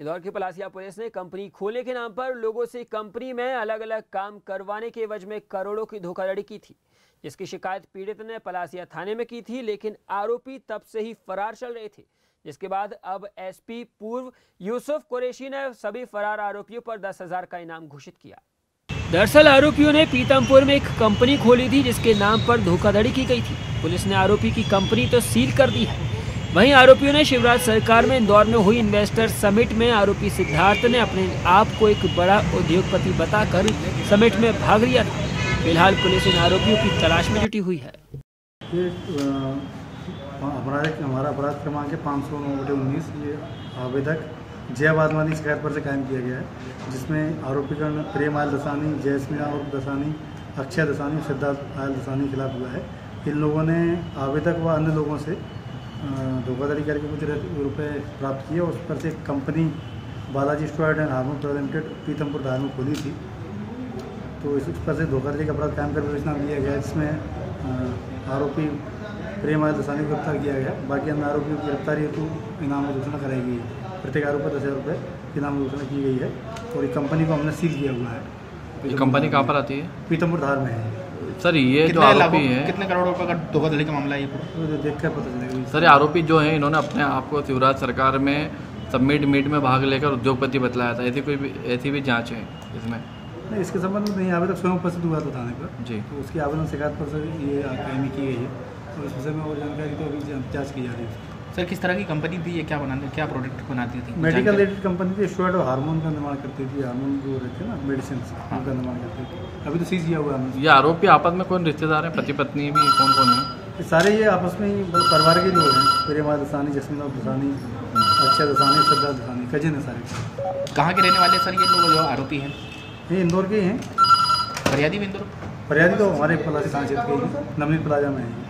इंदौर की पलासिया पुलिस ने कंपनी खोले के नाम पर लोगों से कंपनी में अलग अलग काम करवाने के एवज में करोड़ों की धोखाधड़ी की थी, जिसकी शिकायत पीड़ित ने पलासिया थाने में की थी, लेकिन आरोपी तब से ही फरार चल रहे थे, जिसके बाद अब एसपी पूर्व यूसुफ कुरैशी ने सभी फरार आरोपियों पर 10,000 का इनाम घोषित किया। दरअसल आरोपियों ने पीतमपुर में एक कंपनी खोली थी, जिसके नाम पर धोखाधड़ी की गई थी। पुलिस ने आरोपी की कंपनी तो सील कर दी है। वहीं आरोपियों ने शिवराज सरकार में इंदौर में हुई इन्वेस्टर समिट में आरोपी सिद्धार्थ ने अपने आप को एक बड़ा उद्योगपति बताकर समिट में भाग लिया। फिलहाल पुलिस इन आरोपियों की तलाश में जुटी हुई है। हमारा अपराध क्रमांक 509/19 ये आवेदक जय वाधवानी शिकायत पर से कायम किया गया है, जिसमें आरोपी करण प्रेमल दसानी, जय स्मिता दसानी, अक्षय दसानी, सिद्धार्थ आयल दसानी के खिलाफ हुआ है। इन लोगों ने आवेदक व अन्य लोगों से धोखाधड़ी करके कुछ रुपये प्राप्त किए। उस पर से company Balaji store and hormone private limited Pithampur Dhar में खोली थी, तो इस पर से धोखाधड़ी का अपराध कायम करके इसका लिया गया, जिसमें आरोपी प्रेमल दसानी को गिरफ्तार किया गया। बाकी अन्य आरोपियों की गिरफ्तारी हेतु इनाम घोषणा कराई गई है। प्रत्येक आरोप पर 10,000 रुपये इनाम घोषणा की गई है और ये कंपनी को हमने सील किया हुआ है। कंपनी कहाँ पर आती है? पीतमपुर धार में है। सर ये जो आरोपी है, कितने करोड़ रुपए का धोखाधड़ी का मामला है ये देखकर पता चलेगा। सर आरोपी जो है, इन्होंने अपने आप को शिवराज सरकार में सबमिट मीट में भाग लेकर उद्योगपति बतलाया था। ऐसी भी जांच है इसमें? नहीं, इसके संबंध में नहीं। आवेदन स्वयं उपस्थित हुआ था थाने पर जी, तो उसकी आवेदन शिकायत पर सर ये कायमी की गई है और इस विषय में और जानकारी तो अभी जाँच की जा रही है। सर किस तरह की कंपनी थी, ये क्या बनाती, क्या प्रोडक्ट बनाती थी? मेडिकल रिलेटेड कंपनी थी। स्टोर और हार्मोन का निर्माण करती थी, हार्मोन जो रहते हैं ना मेडिसिन, उनका निर्माण करती थी। अभी तो सीज किया हुआ है। ये आरोपी आपस में कौन रिश्तेदार हैं, पति पत्नी भी कौन कौन है? सारे ये आपस में ही परिवार के लोग हैं। प्रेमल दसानी, जसमिता दसानी, अक्षय दसानी, सिद्धार्थ दसानी, कजिन है सारे। कहाँ के रहने वाले सर ये लोग जो आरोपी हैं? ये इंदौर के ही हैं। फरियादी भी इंदौर? फरियादी तो हमारे पलासी थाना क्षेत्र के नवनीत पलाजा में है।